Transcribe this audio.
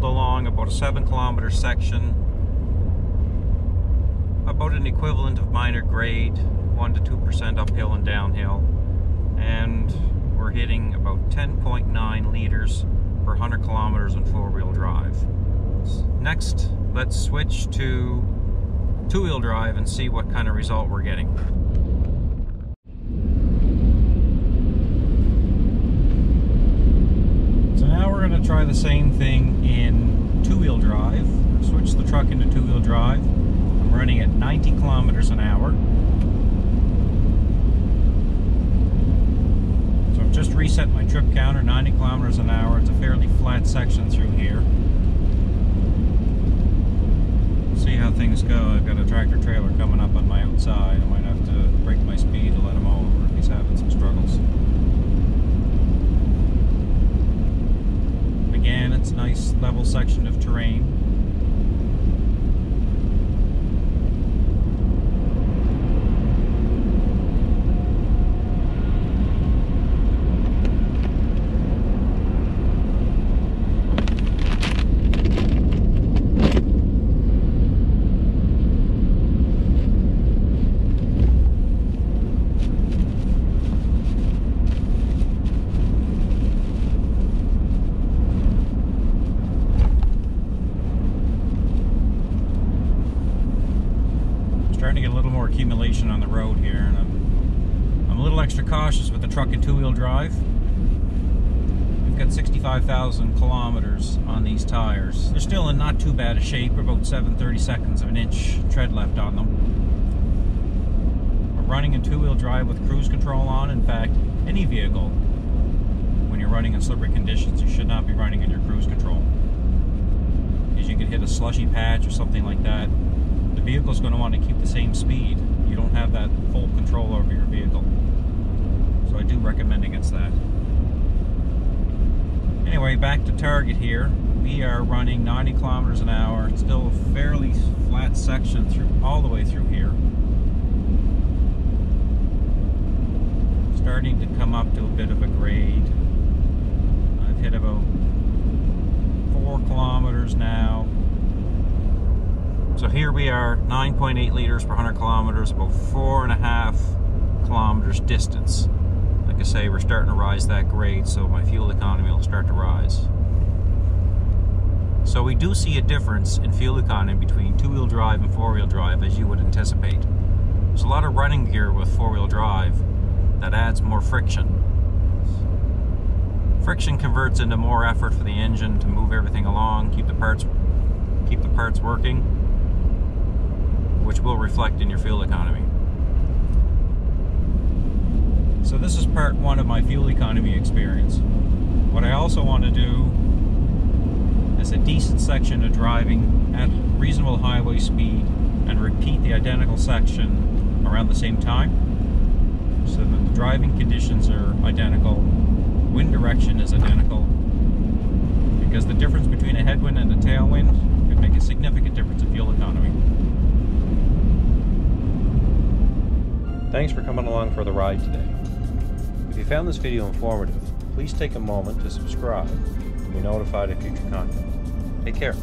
traveled along about a 7-kilometer section, about an equivalent of minor grade, 1 to 2% uphill and downhill, and we're hitting about 10.9 liters per 100 kilometers in four-wheel drive. Next, let's switch to two-wheel drive and see what kind of result we're getting. So now we're going to try the same thing in two-wheel drive. Switch the truck into two-wheel drive. I'm running at 90 kilometers an hour. So I've just reset my trip counter, 90 kilometers an hour. It's a fairly flat section through here. See how things go. I've got a tractor trailer coming up on my outside. I might have to break my speed to let him all over if he's having some struggles. Again, it's a nice level section of terrain. Trying to get a little more accumulation on the road here, and I'm a little extra cautious with the truck and two-wheel drive. We've got 65,000 kilometers on these tires. They're still in not too bad a shape, about 7/32 of an inch tread left on them. We're running in two-wheel drive with cruise control on. In fact, any vehicle, when you're running in slippery conditions, you should not be running in your cruise control, because you could hit a slushy patch or something like that. The vehicle's going to want to keep the same speed. You don't have that full control over your vehicle. So I do recommend against that. Anyway, back to target here. We are running 90 kilometers an hour. It's still a fairly flat section through all the way through here. Starting to come up to a bit of a grade. I've hit about 4 kilometers now. So here we are, 9.8 liters per 100 kilometers, about 4.5 kilometers distance. Like I say, we're starting to rise that grade, so my fuel economy will start to rise. So we do see a difference in fuel economy between two-wheel drive and four-wheel drive, as you would anticipate. There's a lot of running gear with four-wheel drive that adds more friction. Friction converts into more effort for the engine to move everything along, keep the parts working, which will reflect in your fuel economy. So this is part one of my fuel economy experience. What I also want to do is a decent section of driving at reasonable highway speed and repeat the identical section around the same time, so that the driving conditions are identical, wind direction is identical, because the difference between a headwind and a tailwind could make a significant difference in fuel economy. Thanks for coming along for the ride today. If you found this video informative, please take a moment to subscribe and be notified of future content. Take care.